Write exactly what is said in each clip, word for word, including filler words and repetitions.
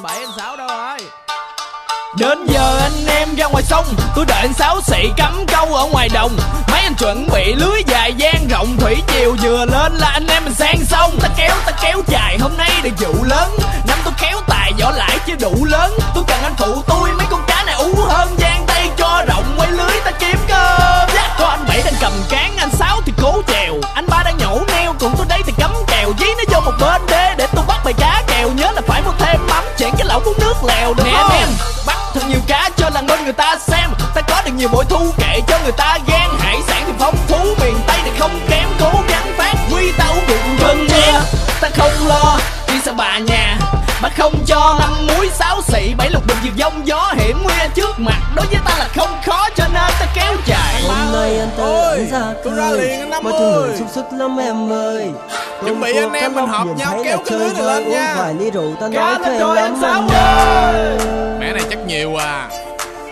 anh bảy anh sáu đâu rồi? Đến giờ anh em ra ngoài sông, tôi đợi anh sáu xị cắm câu ở ngoài đồng. Mấy anh chuẩn bị lưới dài dang rộng, thủy chiều vừa lên là anh em mình sang sông. Ta kéo ta kéo dài hôm nay để dụ lớn, năm tôi kéo tài vỏ lại chứ đủ lớn. Tôi cần anh phụ tôi mấy con cá này ú hơn, giang tay cho rộng quay lưới ta kiếm cơm. Có anh bảy đang cầm cán, anh sáu thì cố chèo, anh ba đang nhổ neo, còn tôi đây thì cắm kèo. Dí nó vô một bên đê để tôi bắt bầy cá kèo, nhớ là phải mua thêm mắm chèn cái lẩu cuốn nước lèo được nè không? Em bắt thật nhiều cá cho làng bên người ta xem, ta có được nhiều bội thu kệ cho người ta ghen. Hải sản thì phong phú, miền Tây thì không kém, cố gắng phát huy ta uống được gần nha. Ta không lo đi xa bà nhà, bà không cho năm muối sáu xị bảy lục bình diệt vong gió hiểm nguy trước mặt. Đối với ta là không khó cho nên ta kéo dài. Hôm nay anh ta ơi, ra cười, mọi người sung sức lắm em ơi. Chuẩn bị anh em mình họp nhau kéo cái lưới này lên nha. Vài ly rượu ta nói thêm lắm anh ơi. Mẹ này chắc nhiều à.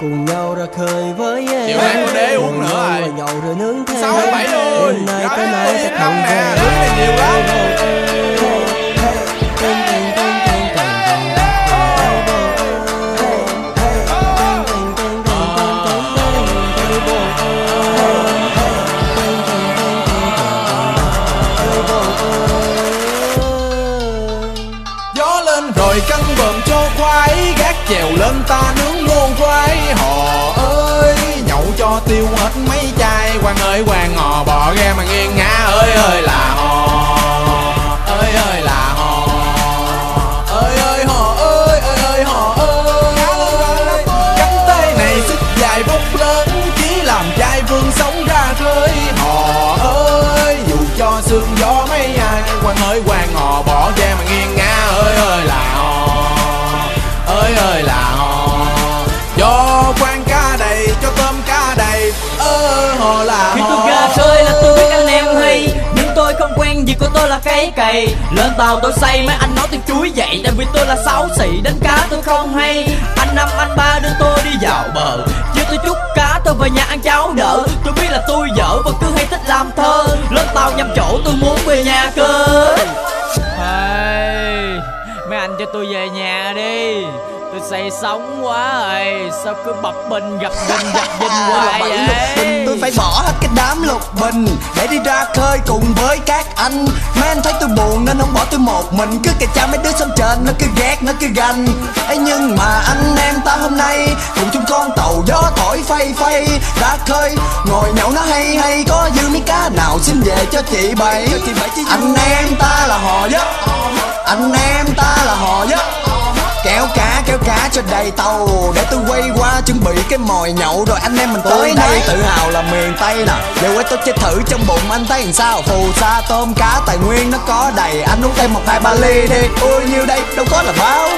Cùng nhau ra khơi với em. Chiều nay có đế uống nữa rồi. Nhậu rồi nướng thêm. Sáu bảy rồi. Rồi tới nay sẽ không về. Lưới này nhiều lắm. Căng bờm cho khoái, gác chèo lên ta nướng luôn khoái. Họ ơi, nhậu cho tiêu hết mấy chai. Hoàng ơi hoàng hò, bò ra mà nghiêng ngã. Ơi ơi là hò, ơi ơi là hò, ơi ơi hò ơi, ơi ơi hò ơi. Cánh tay này xích dài bốc lên, chỉ làm trai vương sống ra khơi. Họ ơi, dù cho sương gió mấy ai, Hoàng ơi hoàng hò, bò ra mà nghiêng ngã. Ơi ơi là hò, ơi ơi là hò, do quan cá đầy cho tôm cá đầy. Ơi hò là hò. Khi tôi ra khơi là tôi biết anh em hay, nhưng tôi không quen vì của tôi là cái cày. Lên tàu tôi say mấy anh nói tôi chuối vậy, tại vì tôi là sáu xị đánh cá tôi không hay. Anh năm anh ba đưa tôi đi vào bờ, chứ tôi chút cá tôi về nhà ăn cháo đỡ. Tôi biết là tôi dở và cứ hay thích làm thơ, lên tàu nhầm chỗ tôi muốn về nhà cơ. Hey, mấy anh cho tôi về nhà đi, tôi say sóng quá rồi. Sao cứ bập bình gặp bình gặp bình hoài vậy? Bình, tôi phải bỏ hết cái đám lục bình để đi ra khơi cùng với các anh. Mấy anh thấy tôi buồn nên không bỏ tôi một mình, cứ kệ cha mấy đứa sông trên nó cứ ghét nó cứ ganh. Ấy nhưng mà anh em ta hôm nay cùng chung con tàu gió thổi phay phay ra khơi ngồi nhậu nó hay hay. Có dư mấy cá nào xin về cho chị bảy. Anh em ta là hò dấp, anh em ta là hò dấp. Kéo cá kéo cá cho đầy tàu, để tôi quay qua chuẩn bị cái mồi nhậu rồi anh em mình tới đây. Tự hào là miền Tây nè, giờ quay tôi chơi thử trong bụng anh thấy làm sao. Phù sa tôm cá tài nguyên nó có đầy, anh uống thêm một hai ba ly đi. Ôi nhiêu đây đâu có là báo.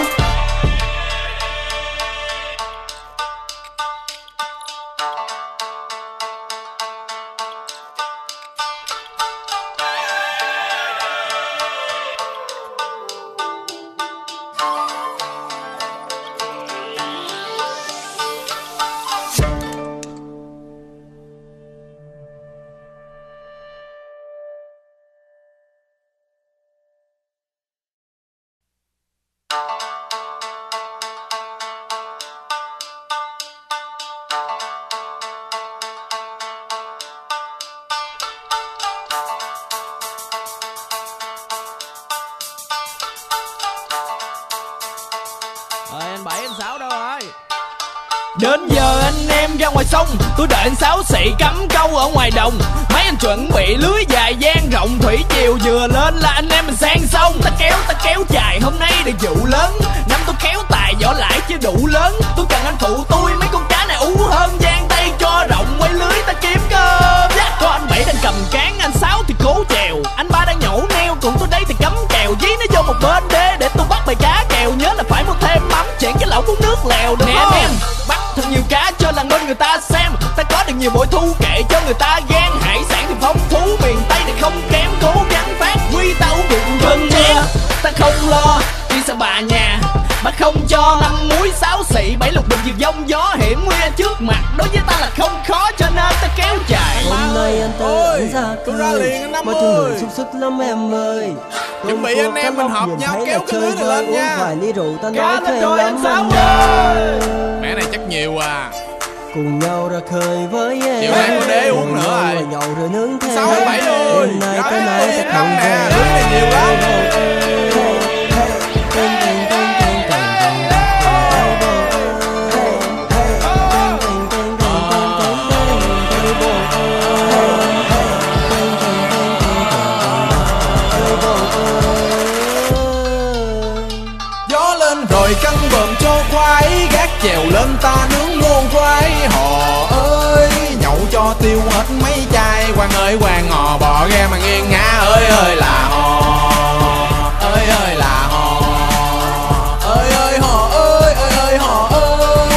Đến giờ anh em ra ngoài sông, tôi đợi anh sáu xị cắm câu ở ngoài đồng. Mấy anh chuẩn bị lưới dài dang rộng, thủy chiều vừa lên là anh em mình sang sông. Ta kéo ta kéo dài hôm nay để dụ lớn, năm tôi kéo tài vỏ lại chứ đủ lớn. Tôi cần anh phụ tôi mấy con cá này ú hơn, giang tay cho rộng quay lưới ta kiếm cơm. Có anh bảy đang cầm cán, anh sáu thì cố chèo, anh ba đang nhổ neo, còn tôi đây thì cắm kèo. Dí nó vô một bên đê để tôi bắt bầy cá kèo, nhớ là phải mua thêm mắm chèn cái lẩu cuốn nước lèo được không? Nè em, bắt thật nhiều cá cho làng bên người ta xem, ta có được nhiều bội thu kệ cho người ta ghen. Hải sản thì phong phú, miền Tây thì không kém, cố gắng phát huy ta uống được gần nha. Ta không lo đi xa bà nhà, Mà không cho năm muối sáu xị bảy lục bình diệt dông gió hiểm nguy trước mặt. Đối với ta là không khó cho nên ta kéo chạy. Hôm nay anh ta ơi, ra cười ra liền năm ơi. Sung sức lắm em ơi. Chuẩn bị anh em mình hợp nhau kéo cái lưới này lên nha. Vài ly rượu ta nói thêm lắm anh ơi. Mẹ này chắc nhiều à. Cùng nhau ra khơi với em. Chiều nay có đế uống nữa rồi. Nhậu rồi nướng thêm. Sáu hay bảy rồi. Đêm nay tới nay ta không về. Lưới này nhiều lắm. Căng bờm cho khoái, gác chèo lên ta nướng luôn khoái. Họ ơi, nhậu cho tiêu hết mấy chai. Hoàng ơi hoàng hò, bò ra mà nghiêng ngã. Ơi ơi là hò, ơi ơi là hò. Ơi ơi hò ơi, ơi ơi hò ơi.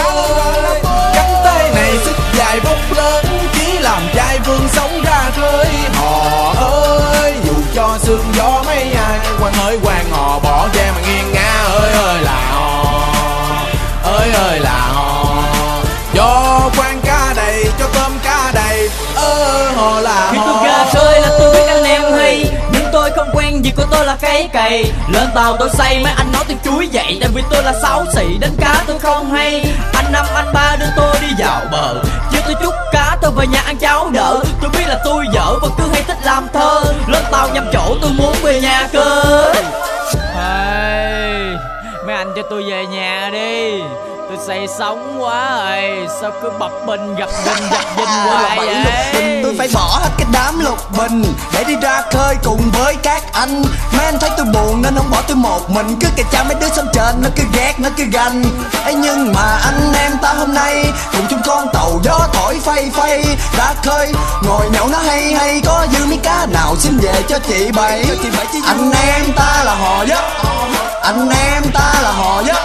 Cánh tay này sức dài bốc lên, chỉ làm trai vương sống ra khơi. Họ ơi, dù cho sương gió mấy ai. Hoàng ơi hoàng hò, bò ra mà nghiêng ngã. Ơi ơi là hò, ơi ơi là hò. Cho quan cá đầy, cho tôm cá đầy. Ơ hò là hò. Khi tôi ra khơi là tôi biết anh em hay. Nhưng tôi không quen vì của tôi là cái cày. Lên tàu tôi say mấy anh nói tôi chuối vậy. Tại vì tôi là sáu xị đánh cá tôi không hay. Anh năm anh ba đưa tôi đi vào bờ. Chưa tôi chút cá tôi về nhà ăn cháo đỡ. Tôi biết là tôi dở và cứ hay thích làm thơ. Lên tàu nhầm chỗ tôi muốn về nhà cơ. Mấy anh cho tôi về nhà đi. Tôi say sóng quá rồi. Sao cứ bập bình gặp bình gặp bình hoài vậy? Bình, tôi phải bỏ hết cái đám lục bình để đi ra khơi cùng với các anh. Mấy anh thấy tôi buồn nên không bỏ tôi một mình. Cứ kìa cha mấy đứa sông trên nó cứ ghét nó cứ ganh. Ấy nhưng mà anh em ta hôm nay cùng chung con tàu gió thổi phay phay. Ra khơi ngồi nhậu nó hay hay. Có dư mấy cá nào xin về cho chị bảy. Anh em ta là hò giấc, anh em ta là hò giấc.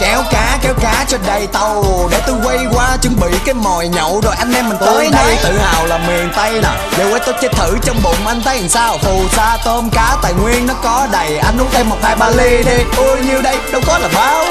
Kéo cá kéo cá cho đầy tàu để tôi quay qua chuẩn bị cái mồi nhậu rồi anh em mình tới đây. Tự hào là miền Tây nè, về quê tôi chết thử trong bụng anh thấy làm sao. Phù sa tôm cá tài nguyên nó có đầy, anh uống thêm một hai ba ly đi. Ôi nhiêu đây đâu có là báo.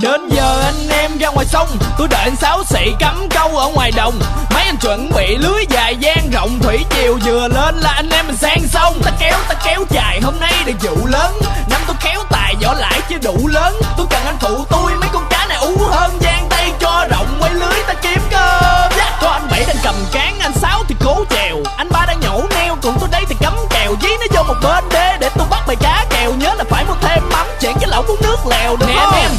Đến giờ anh em ra ngoài sông, tôi đợi anh sáu xị cắm câu ở ngoài đồng. Mấy anh chuẩn bị lưới dài dang rộng, thủy chiều vừa lên là anh em mình sang sông. Ta kéo ta kéo dài, hôm nay được vụ lớn. Năm tôi kéo tài vỏ lãi chưa đủ lớn. Tôi cần anh phụ tôi mấy con cá này ú hơn. Giang tay cho rộng quay lưới ta kiếm cơm. Có anh bảy đang cầm cán, anh sáu thì cố chèo. Anh ba đang nhổ neo, còn tôi đây thì cắm kèo. Dí nó vô một bên đê để tôi bắt bài cá kèo. Nhớ là phải mua thêm mắm chèn với lẩu uống nước lèo được. Nè anh em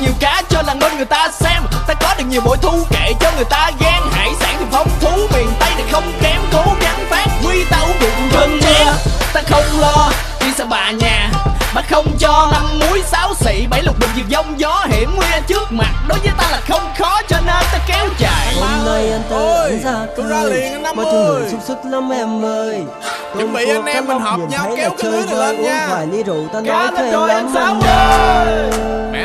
nhiều cá cho làng bên người ta xem. Ta có được nhiều bội thu kệ cho người ta ghen. Hải sản thì phong phú, miền Tây thì không kém. Cố gắng phát huy ta uống được gần nè. Ta không lo đi xa bà nhà. Bà không cho năm muối sáu xị bảy lục bình diệt dông gió hiểm nguy trước mặt. Đối với ta là không khó cho nên ta kéo chạy. Hôm nay anh ta ơi, ra khơi ra liền năm ơi. Sung sức lắm em ơi. Chuẩn bị anh em mình hợp nhau kéo cái lưới này lên nha. Vài ly rượu ta nói thêm lắm anh ơi. Mẹ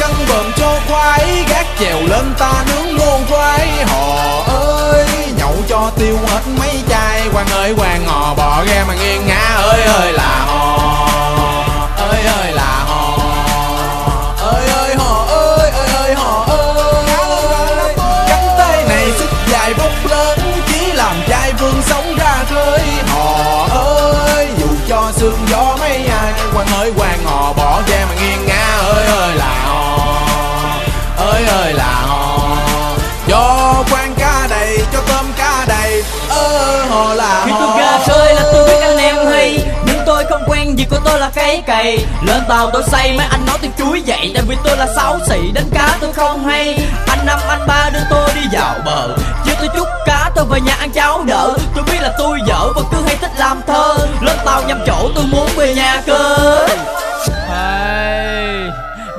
Căng bờm cho khoái, gác chèo lên ta nướng luôn khoái. Họ ơi, nhậu cho tiêu hết mấy chai. Hoàng ơi hoàng hò, bò ra mà nghiêng ngã. Ơi ơi là hò, ơi ơi là hò. quan hới quan hò bỏ ra mà nghiêng ngã. Ơi ơi là hò, ơi ơi là hò, cho quan cá đầy cho tôm cá đầy. Ơi hò là hò. Khi tôi ra khơi là tôi biết anh em hay, nhưng tôi không quen gì của tôi là cái cày. Lên tàu tôi say mấy anh nói tôi chuối vậy, tại vì tôi là xấu xị đến cá tôi không hay. Anh năm anh ba đưa tôi đi vào bờ, chứ tôi chút cá tôi về nhà ăn cháo đỡ. Tôi biết là tôi dở và cứ hay thích làm thơ, lên tàu nhầm chỗ tôi muốn về nhà cơ. Hey,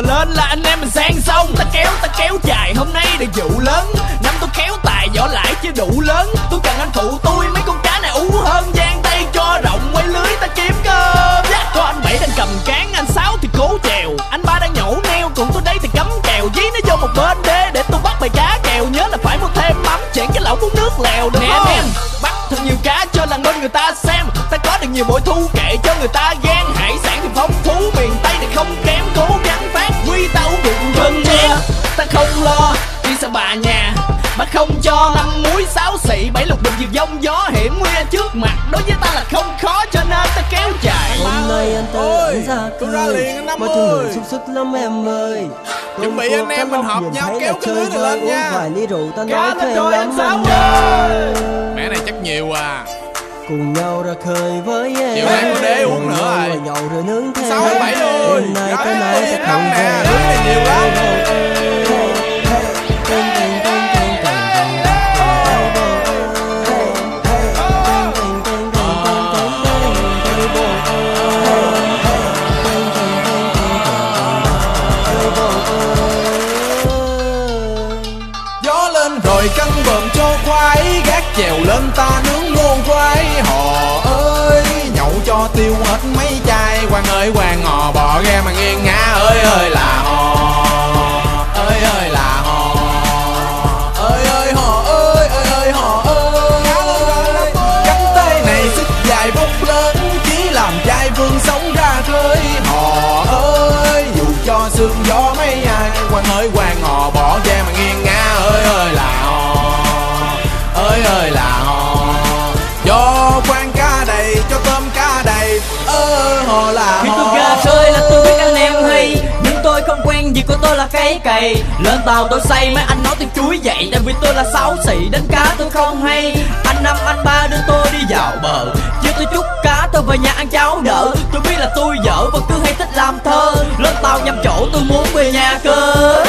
lên là anh em mình sang sông. Ta kéo ta kéo dài, hôm nay được vụ lớn, năm tôi kéo tài vỏ lãi chưa đủ lớn. Tôi cần anh phụ tôi mấy con cá này ú hơn, giang tay cho rộng quay lưới ta kiếm cơm. Có anh Bảy đang cầm cán, anh Sáu thì cố chèo, anh Ba đang nhổ neo, còn tôi đây thì cắm kèo. Dí nó vô một bên đê để tôi bắt bài cá kèo, nhớ là phải mua thêm mắm chèn cái lẩu uống nước lèo được không? Nè em thật nhiều cá cho làng bên người ta xem, ta có được nhiều bội thu kệ cho người ta ghen. Hải sản thì phong phú, miền Tây thì không kém, cố gắng phát huy ta uống được gần em. Ta không lo đi sợ bà nhà, bà không cho năm muối sáu xị bảy lục bình dược dông gió hiểm nguy trước mặt. Đối với ta là không khó cho nên ta kéo dài. Hôm nay anh ta ơi, ra tôi ra liền anh năm ơi, mọi người sung sức lắm em ơi. Chuẩn bị anh em mình hợp nhau kéo cái lưới này lên nha. Uống vài ly rượu ta nói thêm lắm anh ơi. Mẹ này chắc nhiều à. Cùng nhau ra khơi với em. Chiều nay có đế uống nữa rồi. Nhậu rồi nướng thêm. Sáu bảy rồi. Đêm nay tới nay sẽ không về. Lưới này nhiều lắm. Căng bờm cho khoái, gác chèo lên ta nướng luôn khoái. Họ ơi, nhậu cho tiêu hết mấy chai. Hoàng ơi hoàng hò, bò ra mà nghiêng ngã. Ơi ơi là hò, ơi ơi là hò, ơi ơi hò, ơi ơi hò ơi. Cánh tay này sức dài bốc lên, chỉ làm trai vương sống ra khơi. Họ ơi, dù cho sương gió mấy ai, Hoàng ơi hoàng hò, bò ra mà nghiêng ngã. Ơi ơi là hò, ơi ơi là hò, cho quan cá đầy, cho tôm cá đầy, ơi hò là hò. Khi tôi ra khơi là tôi biết anh em hay, nhưng tôi không quen vì của tôi là cái cày. Lên tàu tôi say mấy anh nói tôi chuối vậy, tại vì tôi là Sáu Xị đánh cá tôi không hay. Anh Năm anh Ba đưa tôi đi dạo bờ, chứ tôi chút cá tôi về nhà ăn cháo nợ. Tôi biết là tôi dở và cứ hay thích làm thơ, lên tàu nhầm chỗ tôi muốn về nhà cơ.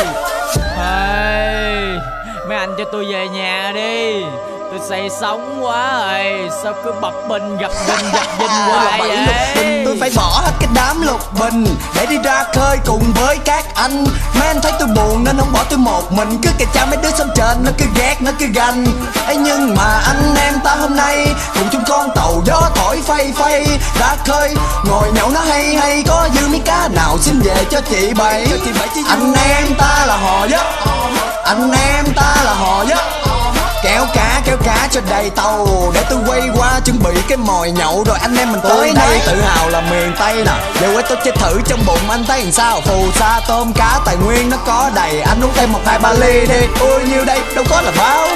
Mấy anh cho tôi về nhà đi, tôi say sóng quá rồi. Sao cứ bập bình gặp bình gặp bình hoài vậy? Tôi phải bỏ hết cái đám lục bình để đi ra khơi cùng với các anh. Mấy anh thấy tôi buồn nên không bỏ tôi một mình, cứ kể cha mấy đứa sân trên nó cứ ghét nó cứ ganh. Ấy nhưng mà anh em ta hôm nay cùng chung con tàu gió thổi phây phây ra khơi, ngồi nhậu nó hay hay, có dư mấy cá nào xin về cho chị bảy. Anh em ta là hò dấp, anh em ta là hò dấp, kéo cá kéo cá cho đầy tàu để tôi quay qua chuẩn bị cái mồi nhậu rồi anh em mình tới đây. Tự hào là miền Tây nè, về quê tôi chơi thử trong bụng anh thấy làm sao. Phù sa tôm cá tài nguyên nó có đầy, anh uống thêm một hai ba ly đi, ôi nhiêu đây đâu có là báo.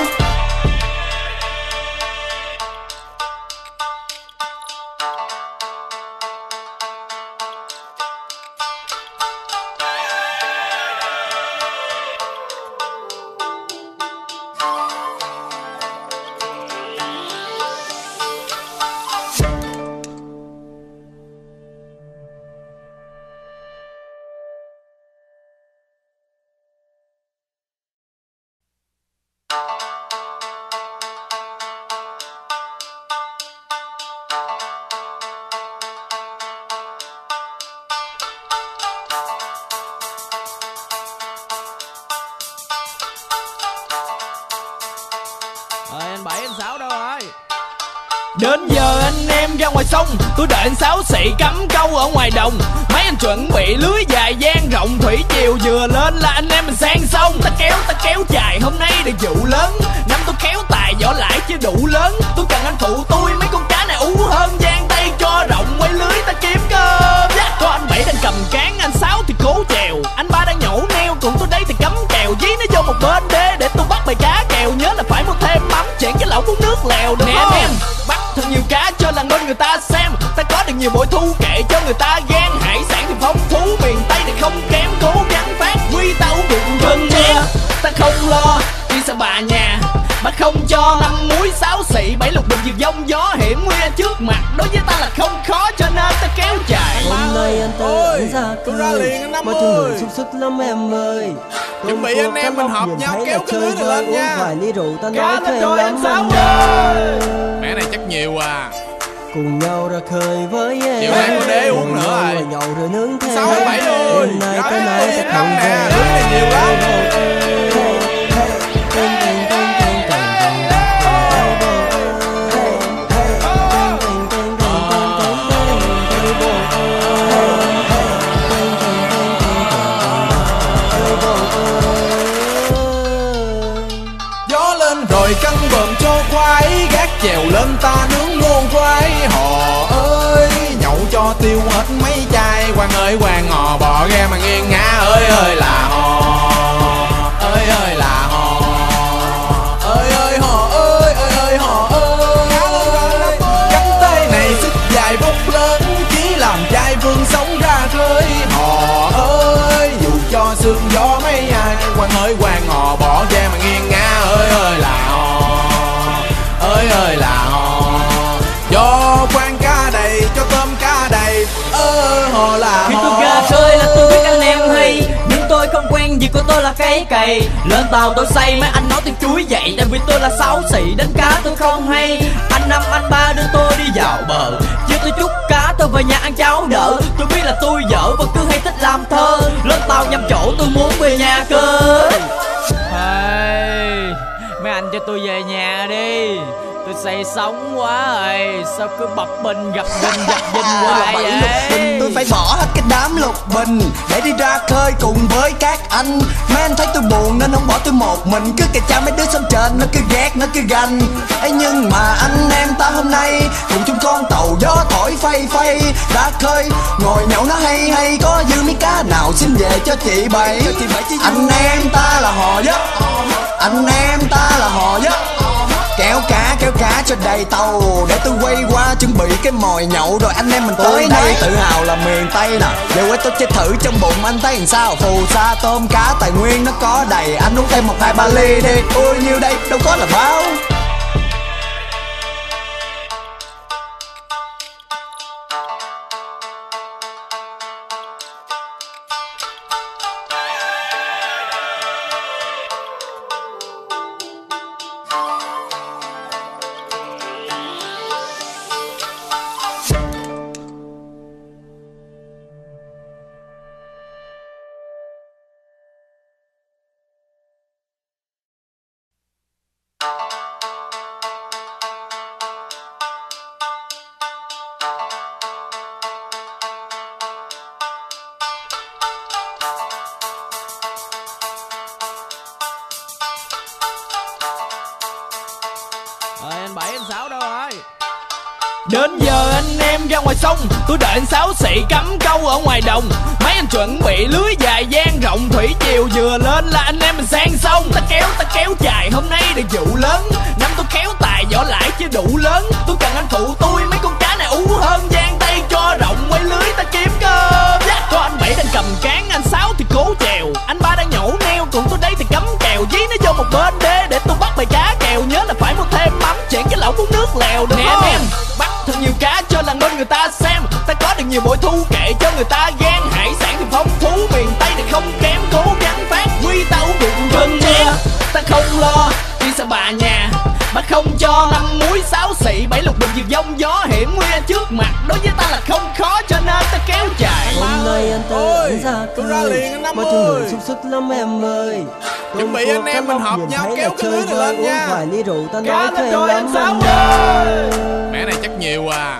Đến giờ anh em ra ngoài sông, tôi đợi anh Sáu Sĩ cắm câu ở ngoài đồng. Mấy anh chuẩn bị lưới dài dang rộng, thủy chiều vừa lên là anh em mình sang sông. Ta kéo ta kéo dài, hôm nay được vụ lớn. Năm tôi kéo tài vỏ lãi chưa đủ lớn. Tôi cần anh phụ tôi mấy con cá này ú hơn. Giang tay cho rộng quay lưới ta kiếm cơm. Có anh Bảy đang cầm cán, anh Sáu thì cố chèo. Anh Ba đang nhổ neo, còn tôi đây thì cắm kèo. Dí nó vô một bên đê để tôi bắt bài cá kèo. Nhớ là phải mua thêm mắm chèn cái lẩu uống nước lèo được không? Nè em, bắt thật nhiều cá cho làng bên người ta xem. Ta có được nhiều bội thu kệ cho người ta ghen. Hải sản thì phong phú, miền Tây thì không kém. Cố gắng phát huy ta uống bụng gần em. Ta không lo, đi sao bà nhà mà không cho. Năm muối Sáu Xị, bảy lục bình, diệt dông gió hiểm nguy trước mặt. Đối với ta là không khó cho nên ta kéo chạy. Hôm nay anh ta ơi, ra khơi, mọi người sung sức lắm em ơi. Chuẩn bị anh em mình hợp nhau kéo cái lưới này lên nha. Uống vài ly rượu ta nói thêm lắm anh ơi. Mẹ này chắc nhiều à. Cùng nhau ra khơi với em. Chiều nay có đế uống nữa rồi. Nhậu rồi nướng thêm. Sáu bảy rồi. Hôm nay tới nay sẽ không ra. Lưới này nhiều lắm. Căng bờm cho khoái, gác chèo lên ta nướng luôn khoái. Họ ơi, nhậu cho tiêu hết mấy chai. Hoàng ơi Hoàng hò, bò ra mà nghiêng ngã. Ơi ơi là hò, ơi ơi là hò. Ơi ơi hò, ơi ơi ơi hò ơi. Cánh tay này sức dài bốc lớn, chỉ làm trai vương sống ra khơi. Họ ơi, dù cho sương gió mấy ai. Hoàng ơi Hoàng hò, bò ra mà nghiêng ngã. Ơi ơi là hò, ơi ơi là hò. Do quan cá đầy, cho tôm cá đầy. Ơi hò là hò. Khi tôi ra khơi là tôi biết anh em hay. Nhưng tôi không quen vì của tôi là cái cày. Lên tàu tôi say mấy anh nói tôi chuối vậy. Tại vì tôi là Sáu Xị, đánh cá tôi không hay. Anh Năm anh Ba đưa tôi đi vào bờ. Chứ tôi chút cá tôi về nhà ăn cháo nợ. Tôi biết là tôi dở và cứ hay thích làm thơ. Lên tàu nhầm chỗ tôi muốn về nhà cơ. Mấy anh cho tôi về nhà đi. Tôi say sóng quá rồi. Sao cứ bập bình gặp bình gặp bình hoài vậy? Tôi phải bỏ hết cái đám lục bình để đi ra khơi cùng với các anh. Mấy anh thấy tôi buồn nên không bỏ tôi một mình. Cứ kìa cha mấy đứa sông trên nó cứ ghét nó cứ ganh. Ấy nhưng mà anh em ta hôm nay cùng chung con tàu gió thổi phay phay. Ra khơi ngồi nhậu nó hay hay. Có dư mấy cá nào xin về cho chị Bảy. Anh em ta là hò dấp, anh em ta là hò dấp. Kéo cá kéo cá cho đầy tàu. Để tôi quay qua chuẩn bị cái mồi nhậu. Rồi anh em mình tới đây tự hào là miền Tây nè. Về quê tôi chơi thử trong bụng anh thấy làm sao. Phù sa tôm cá tài nguyên nó có đầy. Anh uống thêm một hai ba ly đi. Ôi nhiêu đây đâu có là báo. Đến giờ anh em ra ngoài sông, tôi đợi anh Sáu Xị cắm câu ở ngoài đồng. Mấy anh chuẩn bị lưới dài dang rộng, thủy chiều vừa lên là anh em mình sang sông. Ta kéo ta kéo dài, hôm nay được vụ lớn. Năm tôi kéo tài vỏ lãi chưa đủ lớn. Tôi cần anh phụ tôi mấy con cá này ú hơn. Giang tay cho rộng quay lưới ta kiếm cơm. Có anh Bảy đang cầm cán, anh Sáu thì cố chèo. Anh Ba đang nhổ neo, còn tôi đây thì cắm kèo. Dí nó vô một bên đê để tôi bắt bài cá kèo. Nhớ là phải mua thêm mắm chèn cái lẩu uống nước lèo được không? Nè em, bắt thật nhiều cá cho làng bên người ta xem. Ta có được nhiều bội thu kệ cho người ta ghen. Hải sản thì phong phú, miền Tây thì không kém. Cố gắng phát huy ta uống bụng gần em. Ta không lo, đi sao bà nhà mà không cho. Năm muối Sáu Xị, bảy lục bình, diệt dông gió hiểm nguy trước mặt. Đối với ta là không khó cho nên ta kéo chạy. Hôm nay anh ta ra khơi, mọi người sung sức lắm em ơi. Chuẩn bị anh em mình hợp nhau kéo cái lưới này lên nha. Vài ly rượu ta nói thêm lắm anh ơi. Mẹ này chắc nhiều à.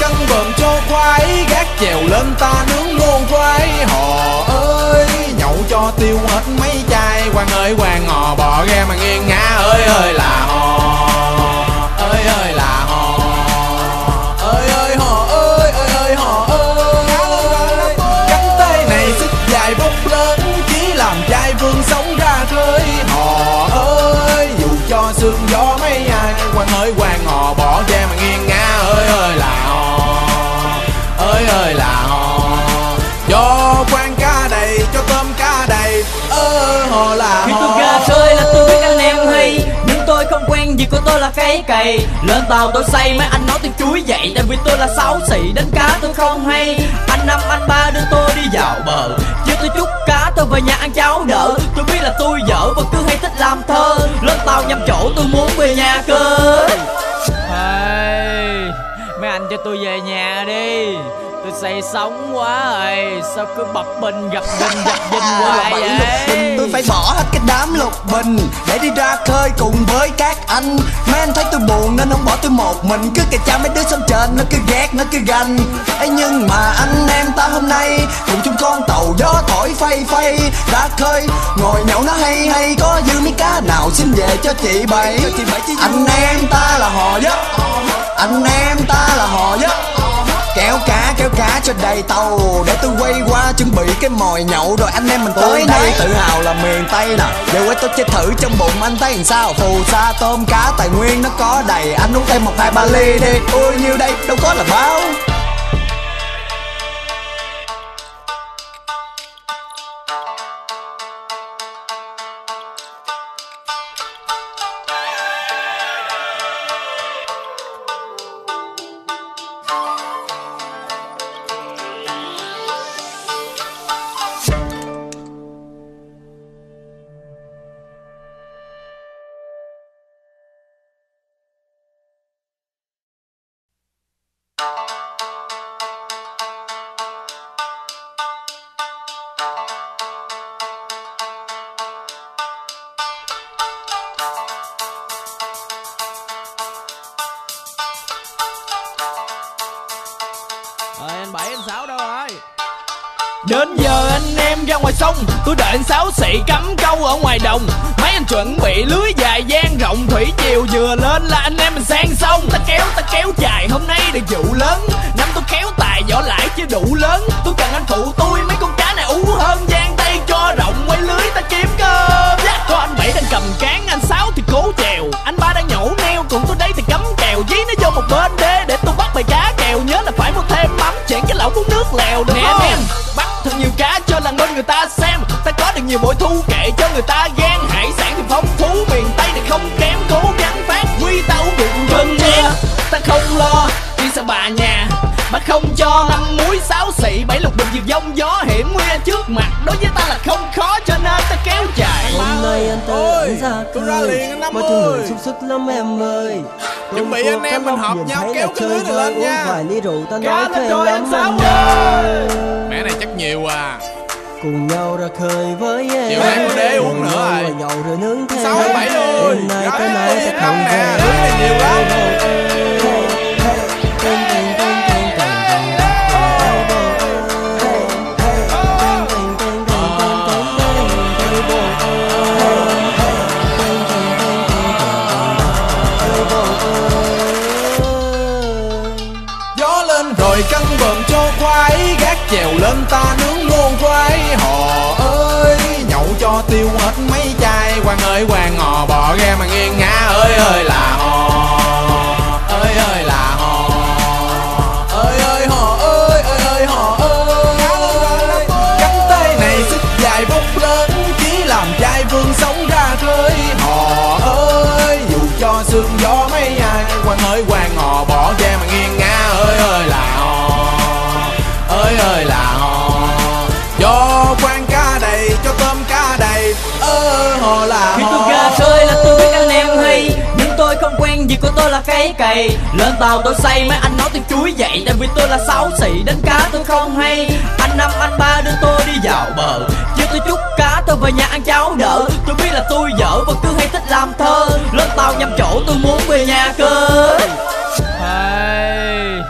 Căng bờm cho khoái, gác chèo lên ta nướng luôn khoái. Họ ơi, nhậu cho tiêu hết mấy chai. Hoàng ơi hoàng hò, bò ra mà nghiêng ngã. Ơi ơi là hò, ơi ơi là hò, ơi ơi hò, ơi ơi ơi hò ơi. Cánh tay này sức dài bốc lớn, chỉ làm trai vương sống ra khơi. Họ ơi, dù cho sương gió mấy ai. Hoàng ơi hoàng hò, bò ra mà nghiêng ngã. Ơi ơi là hò, ơi ơi là hò. Cho quan cá đầy, cho tôm cá đầy. Ơi hò là hò. Khi tôi ra khơi là tôi biết anh em hay. Nhưng tôi không quen gì của tôi là cái cày. Lên tàu tôi say mấy anh nói tôi chuối vậy. Tại vì tôi là xấu xị, đánh cá tôi không hay. Anh Năm anh Ba đưa tôi đi vào bờ. Chứ tôi chút cá tôi về nhà ăn cháo nợ. Tôi biết là tôi dở và cứ hay thích làm thơ. Lên tàu nhầm chỗ tôi muốn về nhà cơ. Mấy anh cho tôi về nhà đi. Tôi say sóng quá rồi. Sao cứ bập bình gặp bình gặp bình hoài vậy? Bình, tôi phải bỏ hết cái đám lục bình để đi ra khơi cùng với các anh. Mấy anh thấy tôi buồn nên không bỏ tôi một mình. Cứ kìa cha mấy đứa sông trên nó cứ ghét nó cứ ganh. Ê nhưng mà anh em ta hôm nay cùng chung con tàu gió thổi phay phay. Ra khơi ngồi nhậu nó hay hay. Có dư mấy cá nào xin về cho chị Bảy. Anh em ta là hò giấc, anh em ta là hò giấc. Kéo cá kéo cá cho đầy tàu. Để tôi quay qua chuẩn bị cái mồi nhậu. Rồi anh em mình tới đây tự hào là miền Tây nè. Về quay tôi chơi thử trong bụng anh thấy làm sao. Phù sa tôm cá tài nguyên nó có đầy. Anh uống thêm một hai ba ly đi. Ui nhiêu đây đâu có là báo. Đến giờ anh em ra ngoài sông, tôi đợi anh Sáu Xị cắm câu ở ngoài đồng. Mấy anh chuẩn bị lưới dài dang rộng, thủy chiều vừa lên là anh em mình sang sông. Ta kéo ta kéo dài, hôm nay được vụ lớn. Năm tôi kéo tài vỏ lãi chưa đủ lớn. Tôi cần anh phụ tôi mấy con cá này ú hơn. Giang tay cho rộng quay lưới ta kiếm cơm. Có anh Bảy đang cầm cán, anh Sáu thì cố chèo. Anh Ba đang nhổ neo, còn tôi đây thì cắm kèo. Dí nó vô một bên đê để tôi bắt bầy cá kèo. Nhớ là phải mua thêm mắm, chuyển cái lẩu uống nước lèo được không? Nè em bắt thật nhiều cá cho làng bên người ta xem. Ta có được nhiều bội thu kệ cho người ta ghen. Hải sản thì phong phú, miền Tây thì không kém. Cố gắng phát huy ta uống được gần nha. Ta không lo, đi sang bà nhà bà không cho. Năm muối Sáu Xị, Bảy lục bình diều dông gió hiểm nguy trước mặt. Đối với ta là không khó cho nên ta kéo chạy. Hôm nay anh ta ra khơi, mọi người sung sức lắm em ơi. Chuẩn bị anh em mình hợp nhau kéo cái lưới này lên nha. Vài ly rượu ta nói thêm lắm anh ơi. Mẹ này chắc nhiều à. Cùng nhau ra khơi với em. Chiều nay có đế uống nữa rồi. Nhậu rồi nướng thêm. Sáu bảy rồi. Hôm nay tới nay sẽ không về. Lưới này nhiều lắm. Rồi căng bờm cho khoái, gác chèo lên ta nướng luôn khoái. Họ ơi, nhậu cho tiêu hết mấy chai. Hoàng ơi hoàng hò, bò ra mà nghiêng ngã. Ơi ơi là hò, ơi ơi là hò, ơi ơi hò, ơi ơi ơi hò ơi. Cánh tay này sức dài bốc lớn, chỉ làm trai vương sống ra khơi. Họ ơi, dù cho sương gió mấy mới hới quan hò bỏ ra mà nghiêng ngã. Ơi ơi là hò, ơi ơi là hò, cho quan cá đầy, cho tôm cá đầy, ơi hò là hò. Khi tôi ra khơi là tôi biết anh em hay, nhưng tôi không quen gì của tôi là cái cày. Lên tàu tôi say mấy anh nói tôi chuối vậy, tại vì tôi là xấu xị đánh cá tôi không hay. Anh năm anh ba đưa tôi đi vào bờ, chứ tôi chút cá tôi về nhà ăn cháo nợ. Tôi biết là tôi dở và cứ hay thích làm thơ, lên tàu nhầm chỗ tôi muốn về nhà cơ. Hey,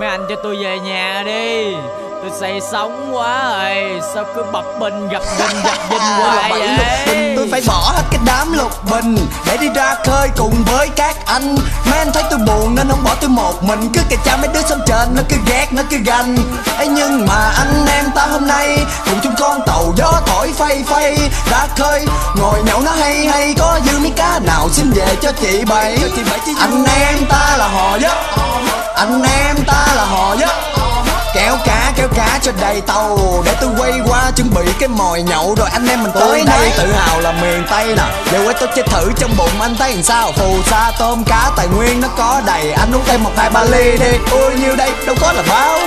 mấy anh cho tôi về nhà đi, tôi say sóng quá rồi. Sao cứ bập bình gặp bình gặp bình hoài vậy? Bình, tôi phải bỏ hết cái đám lục bình để đi ra khơi cùng với các anh. Mấy anh thấy tôi buồn nên không bỏ tôi một mình, cứ kể cha mấy đứa sông trên nó cứ ghét nó cứ ganh. Ấy nhưng mà anh em ta hôm nay cùng chung con tàu gió thổi phay phay ra khơi ngồi nhậu nó hay hay. Có dư mấy cá nào xin về cho chị Bảy. Anh em ta là hò dấp, anh em ta là hò dấp, kéo cá kéo cá cho đầy tàu để tôi quay qua chuẩn bị cái mồi nhậu rồi anh em mình tới đây. Tự hào là miền Tây nè, để quét tôi chết thử trong bụng anh thấy làm sao. Phù sa tôm cá tài nguyên nó có đầy, anh uống thêm một hai ba ly đi. Ôi nhiêu đây đâu có là báo.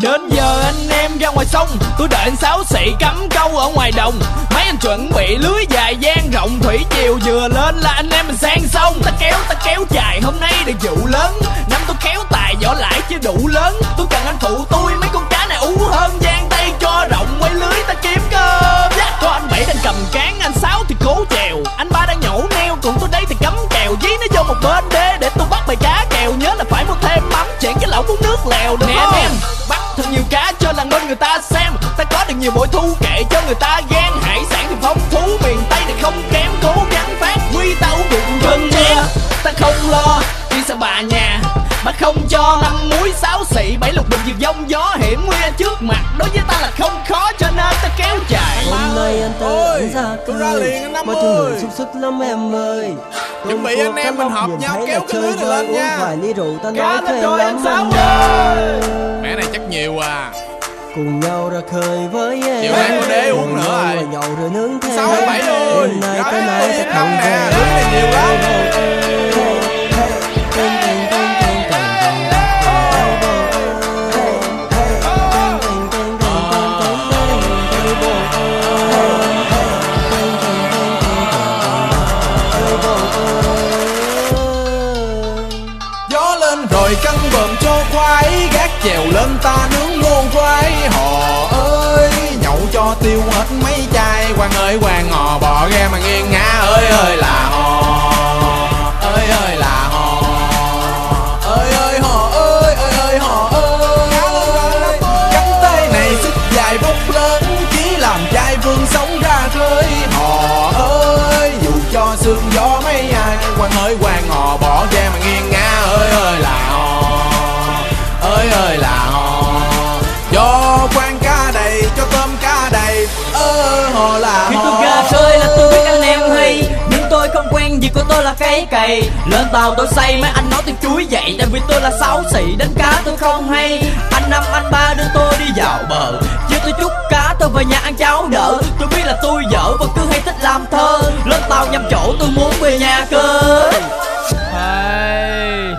Đến giờ anh em ra ngoài sông, tôi đợi anh Sáu Xị cắm câu ở ngoài đồng. Mấy anh chuẩn bị lưới dài dang rộng, thủy chiều vừa lên là anh em mình sang sông. Ta kéo ta kéo dài, hôm nay được vụ lớn, năm tôi kéo tài vỏ lãi chưa đủ lớn. Tôi cần anh phụ tôi mấy con cá này ú hơn, giang tay cho rộng quay lưới ta kiếm cơm. Có anh Bảy đang cầm cán, anh Sáu thì cố chèo, anh Ba đang nhổ neo, còn tôi đây thì cắm kèo. Dí nó vô một bên đê để tôi bắt bầy cá kèo, nhớ là phải mua thêm mắm chèn cái lẩu uống nước lèo được nè không? Em bắt thật nhiều cá cho làng bên người ta xem, ta có được nhiều bội thu kệ cho người ta ghen. Hải sản thì phong phú, miền Tây thì không kém, cố gắng phát huy tao được gần nha. Ta không lo đi sang bà nhà, bà không cho năm muối sáu xị bảy lục bình diều dông gió hiểm nguy trước mặt. Đối với ta là không khó cho nên ta kéo chạy. Hôm nay anh ta ơi, ra tôi ra liền anh Năm ơi, sung sức lắm em ơi. Chuẩn bị anh em mình hợp nhau kéo cái lưới này lên nha. Vài ly rượu ta nói thêm lắm anh ơi. Mẹ này chắc nhiều à. Cùng nhau ra khơi với em. Chiều nay có đế uống nữa rồi. Nhậu rồi nướng thêm. Sáu bảy rồi. Rồi tới nay sẽ không về. Lưới này nhiều lắm. Căng bờm cho khoái, gác chèo lên ta nướng luôn khoái. Hò ơi, nhậu cho tiêu hết mấy chai. Hoàng ơi hoàng hò, bò ra mà nghiêng ngã. Ơi ơi là hò, ơi ơi là hò, ơi ơi hò, ơi ơi ơi hò ơi. Cánh tay này sức dài bốc lớn, chỉ làm trai vương sống ra khơi. Hò ơi, dù cho sương gió mấy ai, hoàng ơi hoàng hò, bò ra mà nghiêng ngã. Ơi ơi là hò, ơi ơi là hò, cho quan cá đầy, cho tôm cá đầy, ơi hò là hò. Khi tôi ra khơi là tôi biết anh em hay, nhưng tôi không quen gì của tôi là cái cày. Lên tàu tôi say mấy anh nói tôi chuối vậy, tại vì tôi là xấu xị đánh cá tôi không hay. Anh Năm anh Ba đưa tôi đi vào bờ, chứ tôi chút cá tôi về nhà ăn cháo nợ. Tôi biết là tôi dở và cứ hay thích làm thơ, lên tàu nhầm chỗ tôi muốn về nhà cơ. Hey,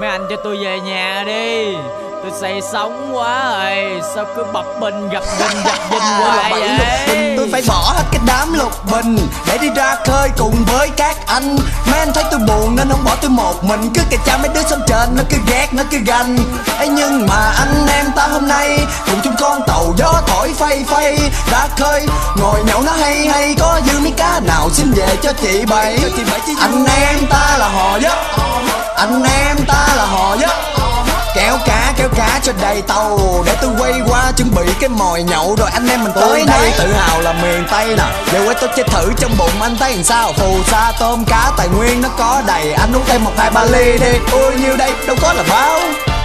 mấy anh cho tôi về nhà đi, Tôi say sóng quá rồi, sao cứ bập bình gặp bình gặp bình hoài vậy? Bình, tôi phải bỏ hết cái đám lục bình để đi ra khơi cùng với các anh. Mấy anh thấy tôi buồn nên không bỏ tôi một mình, cứ kệ cha mấy đứa sông trên nó cứ ghét nó cứ ganh. Ấy nhưng mà anh em ta hôm nay cùng chung con tàu gió thổi phây phây ra khơi ngồi nhậu nó hay hay, có dư mấy cá nào xin về cho chị bảy. Anh em ta là họ giấc, anh em ta là họ giấc, kéo cá kéo cá cho đầy tàu để tôi quay qua chuẩn bị cái mồi nhậu rồi anh em mình tới đây. Tự hào là miền Tây nè, về quê tôi chơi thử trong bụng anh thấy làm sao. Phù sa tôm cá tài nguyên nó có đầy, anh uống thêm một hai ba ly đi, ôi nhiêu đây đâu có là báo.